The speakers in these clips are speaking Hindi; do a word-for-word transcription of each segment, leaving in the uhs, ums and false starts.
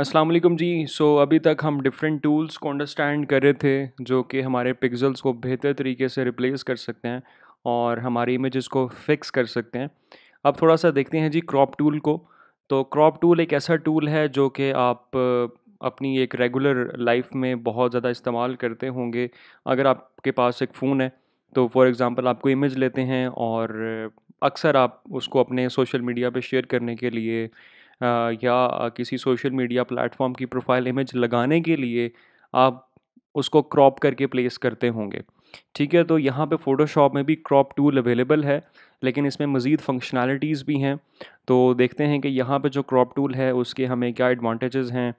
अस्सलाम वालेकुम जी। सो so, अभी तक हम डिफरेंट टूल्स को अंडरस्टैंड कर रहे थे जो कि हमारे पिक्सल्स को बेहतर तरीके से रिप्लेस कर सकते हैं और हमारी इमेजेस को फिक्स कर सकते हैं। अब थोड़ा सा देखते हैं जी क्रॉप टूल को। तो क्रॉप टूल एक ऐसा टूल है जो कि आप अपनी एक रेगुलर लाइफ में बहुत ज़्यादा इस्तेमाल करते होंगे। अगर आपके पास एक फ़ोन है तो फॉर एग्ज़ाम्पल आप कोई इमेज लेते हैं और अक्सर आप उसको अपने सोशल मीडिया पे शेयर करने के लिए या किसी सोशल मीडिया प्लेटफॉर्म की प्रोफाइल इमेज लगाने के लिए आप उसको क्रॉप करके प्लेस करते होंगे, ठीक है। तो यहाँ पे फ़ोटोशॉप में भी क्रॉप टूल अवेलेबल है, लेकिन इसमें मज़ीद फंक्शनैलिटीज़ भी हैं। तो देखते हैं कि यहाँ पे जो क्रॉप टूल है उसके हमें क्या एडवांटेजेस हैं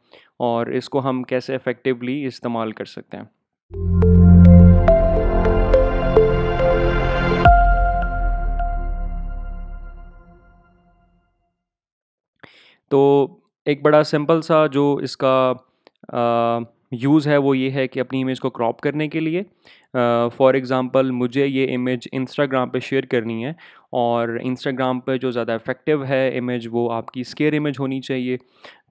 और इसको हम कैसे इफ़ेक्टिवली इस्तेमाल कर सकते हैं। तो एक बड़ा सिंपल सा जो इसका यूज़ है वो ये है कि अपनी इमेज को क्रॉप करने के लिए, फॉर एग्ज़ाम्पल मुझे ये इमेज इंस्टाग्राम पे शेयर करनी है और इंस्टाग्राम पे जो ज़्यादा इफ़ेक्टिव है इमेज वो आपकी स्केयर इमेज होनी चाहिए।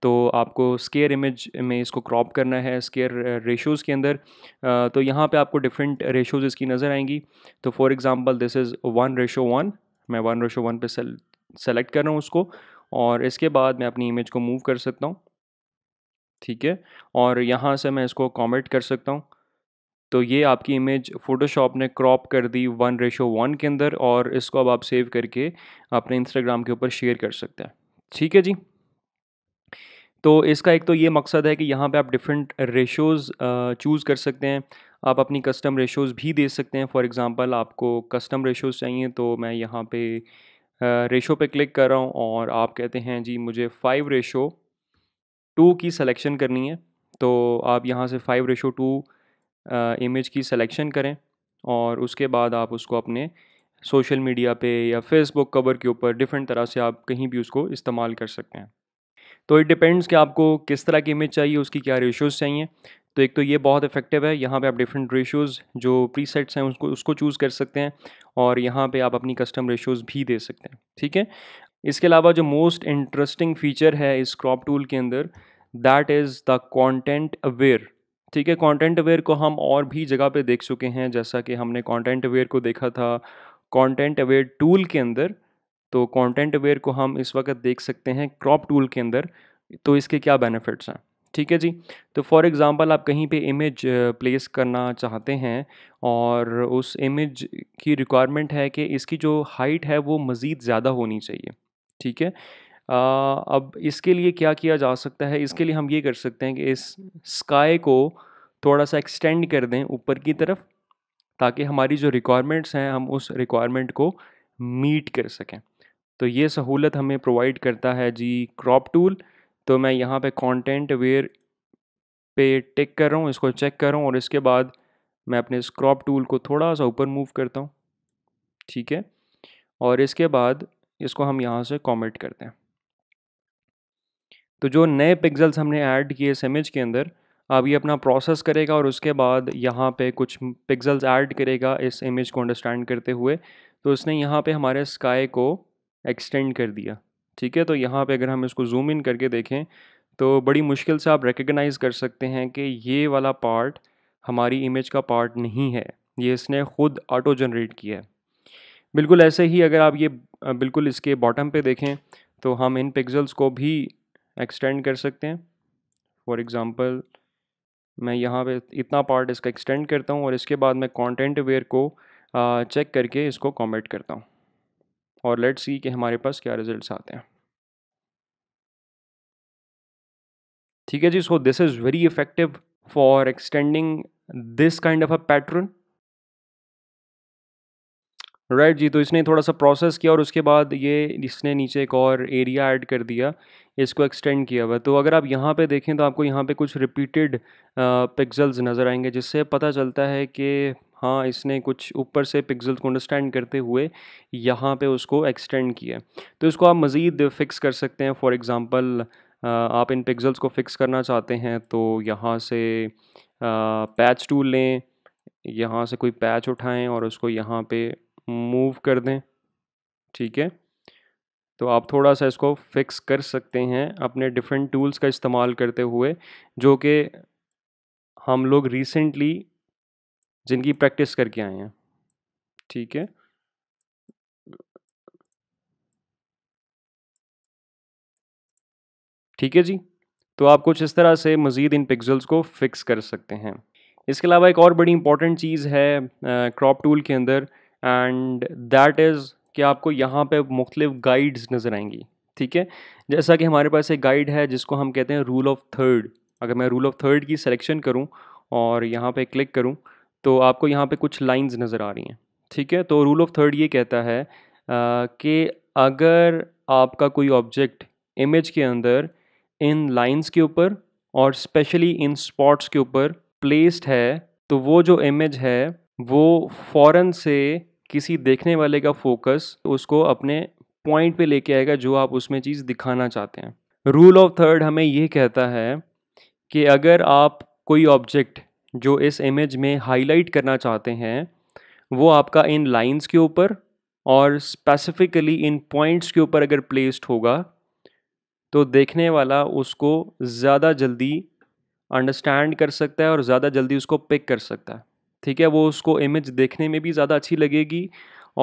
तो आपको स्केयर इमेज में इसको क्रॉप करना है स्केयर रेशोज़ के अंदर। तो यहाँ पे आपको डिफरेंट रेशोज़ इसकी नज़र आएंगी। तो for example this is one ratio one मैं वन रेशो वन पे सेलेक्ट कर रहा हूँ उसको, और इसके बाद मैं अपनी इमेज को मूव कर सकता हूँ, ठीक है। और यहाँ से मैं इसको कॉमेंट कर सकता हूँ। तो ये आपकी इमेज फ़ोटोशॉप ने क्रॉप कर दी वन रेशो वन के अंदर और इसको अब आप सेव करके अपने इंस्टाग्राम के ऊपर शेयर कर सकते हैं, ठीक है जी। तो इसका एक तो ये मकसद है कि यहाँ पे आप डिफरेंट रेशोज़ चूज़ कर सकते हैं। आप अपनी कस्टम रेशोज़ भी दे सकते हैं। फॉर एग्ज़ाम्पल आपको कस्टम रेशोज़ चाहिए तो मैं यहाँ पर रेशो पे क्लिक कर रहा हूँ और आप कहते हैं जी मुझे फ़ाइव रेशो टू की सिलेक्शन करनी है। तो आप यहाँ से फ़ाइव रेशो टू इमेज की सिलेक्शन करें और उसके बाद आप उसको अपने सोशल मीडिया पे या फेसबुक कवर के ऊपर डिफरेंट तरह से आप कहीं भी उसको इस्तेमाल कर सकते हैं। तो इट डिपेंड्स कि आपको किस तरह की इमेज चाहिए, उसकी क्या रेशोज़ चाहिए। तो एक तो ये बहुत इफ़ेक्टिव है। यहाँ पे आप डिफरेंट रेशोज़ जो प्रीसेट्स हैं उसको उसको चूज़ कर सकते हैं और यहाँ पे आप अपनी कस्टम रेशोज़ भी दे सकते हैं, ठीक है। इसके अलावा जो मोस्ट इंटरेस्टिंग फ़ीचर है इस क्रॉप टूल के अंदर that is the content aware, ठीक है। कंटेंट अवेयर को हम और भी जगह पे देख चुके हैं, जैसा कि हमने कंटेंट अवेयर को देखा था कंटेंट अवेयर टूल के अंदर। तो कंटेंट अवेयर को हम इस वक्त देख सकते हैं क्रॉप टूल के अंदर। तो इसके क्या बेनिफिट्स हैं, ठीक है जी। तो फॉर एग्ज़ाम्पल आप कहीं पे इमेज प्लेस करना चाहते हैं और उस इमेज की रिक्वायरमेंट है कि इसकी जो हाइट है वो मज़ीद ज़्यादा होनी चाहिए, ठीक है। आ, अब इसके लिए क्या किया जा सकता है, इसके लिए हम ये कर सकते हैं कि इस स्काई को थोड़ा सा एक्सटेंड कर दें ऊपर की तरफ ताकि हमारी जो रिक्वायरमेंट्स हैं हम उस रिक्वायरमेंट को मीट कर सकें। तो ये सहूलत हमें प्रोवाइड करता है जी क्रॉप टूल। तो मैं यहाँ पे कंटेंट अवेयर पे टिक कर रहा हूँ, इसको चेक कर रहा हूँ और इसके बाद मैं अपने इस क्रॉप टूल को थोड़ा सा ऊपर मूव करता हूँ, ठीक है। और इसके बाद इसको हम यहाँ से कमेंट करते हैं। तो जो नए पिक्सल्स हमने ऐड किए इस इमेज के अंदर अब ये अपना प्रोसेस करेगा और उसके बाद यहाँ पे कुछ पिक्सल्स ऐड करेगा इस इमेज को अंडरस्टैंड करते हुए। तो उसने यहाँ पे हमारे स्काई को एक्सटेंड कर दिया, ठीक है। तो यहाँ पे अगर हम इसको जूम इन करके देखें तो बड़ी मुश्किल से आप रिकग्नाइज़ कर सकते हैं कि ये वाला पार्ट हमारी इमेज का पार्ट नहीं है, ये इसने ख़ुद ऑटो जनरेट किया है। बिल्कुल ऐसे ही अगर आप ये बिल्कुल इसके बॉटम पे देखें तो हम इन पिक्सल्स को भी एक्सटेंड कर सकते हैं। फॉर एग्ज़ाम्पल मैं यहाँ पे इतना पार्ट इसका एक्सटेंड करता हूँ और इसके बाद मैं कंटेंट अवेयर को चेक करके इसको कमेंट करता हूँ और लेट्स सी कि हमारे पास क्या रिजल्ट्स आते हैं, ठीक है जी। So this is very effective for extending this kind of a pattern, right जी। तो इसने थोड़ा सा प्रोसेस किया और उसके बाद ये इसने नीचे एक और एरिया ऐड कर दिया, इसको एक्सटेंड किया हुआ। तो अगर आप यहाँ पे देखें तो आपको यहाँ पे कुछ रिपीटेड पिक्सल्स नज़र आएंगे जिससे पता चलता है कि हाँ इसने कुछ ऊपर से पिक्सल को अंडरस्टैंड करते हुए यहाँ पे उसको एक्सटेंड किया। तो इसको आप मज़ीद फ़िक्स कर सकते हैं। फॉर एग्ज़ाम्पल आप इन पिक्सल्स को फ़िक्स करना चाहते हैं तो यहाँ से पैच टूल लें, यहाँ से कोई पैच उठाएं और उसको यहाँ पे मूव कर दें, ठीक है। तो आप थोड़ा सा इसको फिक्स कर सकते हैं अपने डिफरेंट टूल्स का इस्तेमाल करते हुए, जो कि हम लोग रिसेंटली जिनकी प्रैक्टिस करके आए हैं। ठीक है, ठीक है जी। तो आप कुछ इस तरह से मज़ीद इन पिक्सल्स को फिक्स कर सकते हैं। इसके अलावा एक और बड़ी इंपॉर्टेंट चीज़ है क्रॉप टूल के अंदर, एंड दैट इज़ कि आपको यहाँ पे मुख्तलिफ गाइड्स नज़र आएंगी। ठीक है, जैसा कि हमारे पास एक गाइड है जिसको हम कहते हैं रूल ऑफ थर्ड। अगर मैं रूल ऑफ थर्ड की सिलेक्शन करूँ और यहाँ पे क्लिक करूँ तो आपको यहाँ पे कुछ लाइंस नज़र आ रही हैं। ठीक है, तो रूल ऑफ थर्ड ये कहता है कि अगर आपका कोई ऑब्जेक्ट इमेज के अंदर इन लाइंस के ऊपर और स्पेशली इन स्पॉट्स के ऊपर प्लेस्ड है, तो वो जो इमेज है वो फ़ौरन से किसी देखने वाले का फोकस उसको अपने पॉइंट पे लेके आएगा जो आप उसमें चीज़ दिखाना चाहते हैं। रूल ऑफ थर्ड हमें ये कहता है कि अगर आप कोई ऑब्जेक्ट जो इस इमेज में हाईलाइट करना चाहते हैं वो आपका इन लाइंस के ऊपर और स्पेसिफिकली इन पॉइंट्स के ऊपर अगर प्लेस्ड होगा तो देखने वाला उसको ज़्यादा जल्दी अंडरस्टैंड कर सकता है और ज़्यादा जल्दी उसको पिक कर सकता है। ठीक है, वो उसको इमेज देखने में भी ज़्यादा अच्छी लगेगी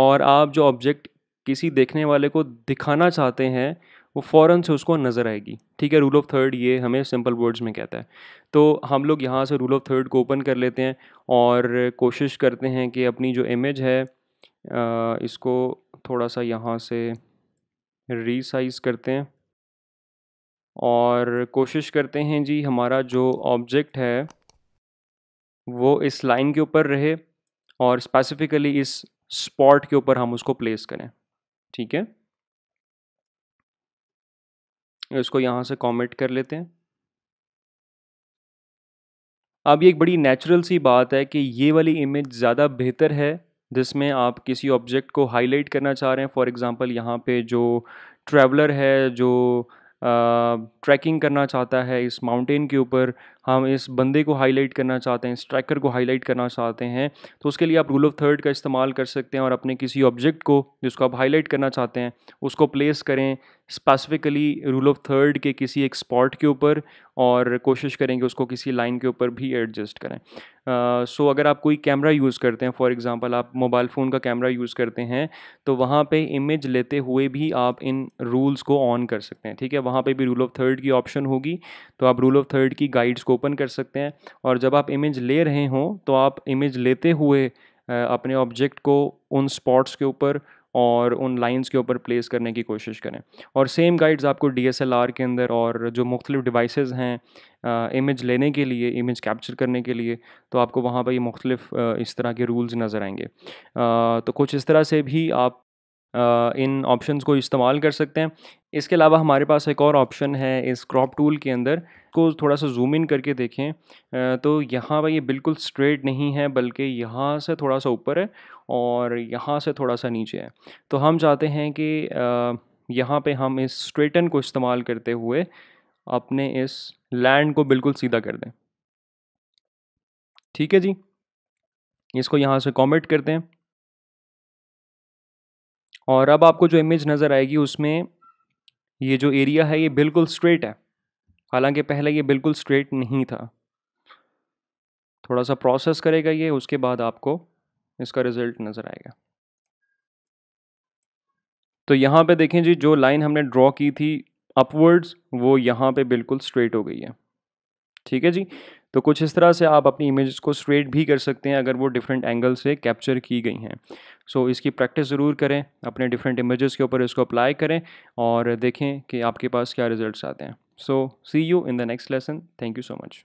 और आप जो ऑब्जेक्ट किसी देखने वाले को दिखाना चाहते हैं वो फ़ौरन से उसको नज़र आएगी। ठीक है, रूल ऑफ थर्ड ये हमें सिंपल वर्ड्स में कहता है। तो हम लोग यहाँ से रूल ऑफ थर्ड को ओपन कर लेते हैं और कोशिश करते हैं कि अपनी जो इमेज है इसको थोड़ा सा यहाँ से रीसाइज़ करते हैं और कोशिश करते हैं जी हमारा जो ऑब्जेक्ट है वो इस लाइन के ऊपर रहे और स्पेसिफिकली इस स्पॉट के ऊपर हम उसको प्लेस करें। ठीक है, इसको यहाँ से कमेंट कर लेते हैं। अब ये एक बड़ी नेचुरल सी बात है कि ये वाली इमेज ज़्यादा बेहतर है जिसमें आप किसी ऑब्जेक्ट को हाईलाइट करना चाह रहे हैं। फॉर एग्जांपल यहाँ पे जो ट्रैवलर है जो ट्रैकिंग uh, करना चाहता है इस माउंटेन के ऊपर, हम इस बंदे को हाईलाइट करना चाहते हैं, इस ट्रैकर को हाईलाइट करना चाहते हैं, तो उसके लिए आप रूल ऑफ थर्ड का इस्तेमाल कर सकते हैं और अपने किसी ऑब्जेक्ट को जिसको आप हाईलाइट करना चाहते हैं उसको प्लेस करें स्पेसिफिकली रूल ऑफ थर्ड के किसी एक स्पॉट के ऊपर और कोशिश करें कि उसको किसी लाइन के ऊपर भी एडजस्ट करें। सो uh, so अगर आप कोई कैमरा यूज़ करते हैं, फॉर एग्जांपल आप मोबाइल फ़ोन का कैमरा यूज़ करते हैं, तो वहाँ पे इमेज लेते हुए भी आप इन रूल्स को ऑन कर सकते हैं। ठीक है, वहाँ पे भी रूल ऑफ थर्ड की ऑप्शन होगी, तो आप रूल ऑफ थर्ड की गाइड्स को ओपन कर सकते हैं और जब आप इमेज ले रहे हों तो आप इमेज लेते हुए अपने ऑब्जेक्ट को उन स्पॉट्स के ऊपर और उन लाइंस के ऊपर प्लेस करने की कोशिश करें। और सेम गाइड्स आपको डी एस एल आर के अंदर और जो मुख्तलिफ डिवाइसेस हैं इमेज लेने के लिए, इमेज कैप्चर करने के लिए, तो आपको वहाँ पर ये मुख्तलिफ इस तरह के रूल्स नज़र आएंगे। आ, तो कुछ इस तरह से भी आप आ, इन ऑप्शंस को इस्तेमाल कर सकते हैं। इसके अलावा हमारे पास एक और ऑप्शन है इस क्रॉप टूल के अंदर, को थोड़ा सा जूम इन करके देखें तो यहाँ पर ये बिल्कुल स्ट्रेट नहीं है बल्कि यहाँ से थोड़ा सा ऊपर है और यहाँ से थोड़ा सा नीचे है। तो हम चाहते हैं कि यहाँ पे हम इस स्ट्रेटन को इस्तेमाल करते हुए अपने इस लैंड को बिल्कुल सीधा कर दें। ठीक है जी, इसको यहाँ से कमेंट करते हैं और अब आपको जो इमेज नज़र आएगी उसमें ये जो एरिया है ये बिल्कुल स्ट्रेट है, हालांकि पहले ये बिल्कुल स्ट्रेट नहीं था। थोड़ा सा प्रोसेस करेगा ये, उसके बाद आपको इसका रिज़ल्ट नज़र आएगा। तो यहाँ पे देखें जी, जो लाइन हमने ड्रॉ की थी अपवर्ड्स वो यहाँ पे बिल्कुल स्ट्रेट हो गई है। ठीक है जी, तो कुछ इस तरह से आप अपनी इमेजेस को स्ट्रेट भी कर सकते हैं अगर वो डिफरेंट एंगल से कैप्चर की गई हैं। सो so, इसकी प्रैक्टिस ज़रूर करें, अपने डिफरेंट इमेजेस के ऊपर इसको अप्लाई करें और देखें कि आपके पास क्या रिजल्ट्स आते हैं। So see you in the next lesson. Thank you so much.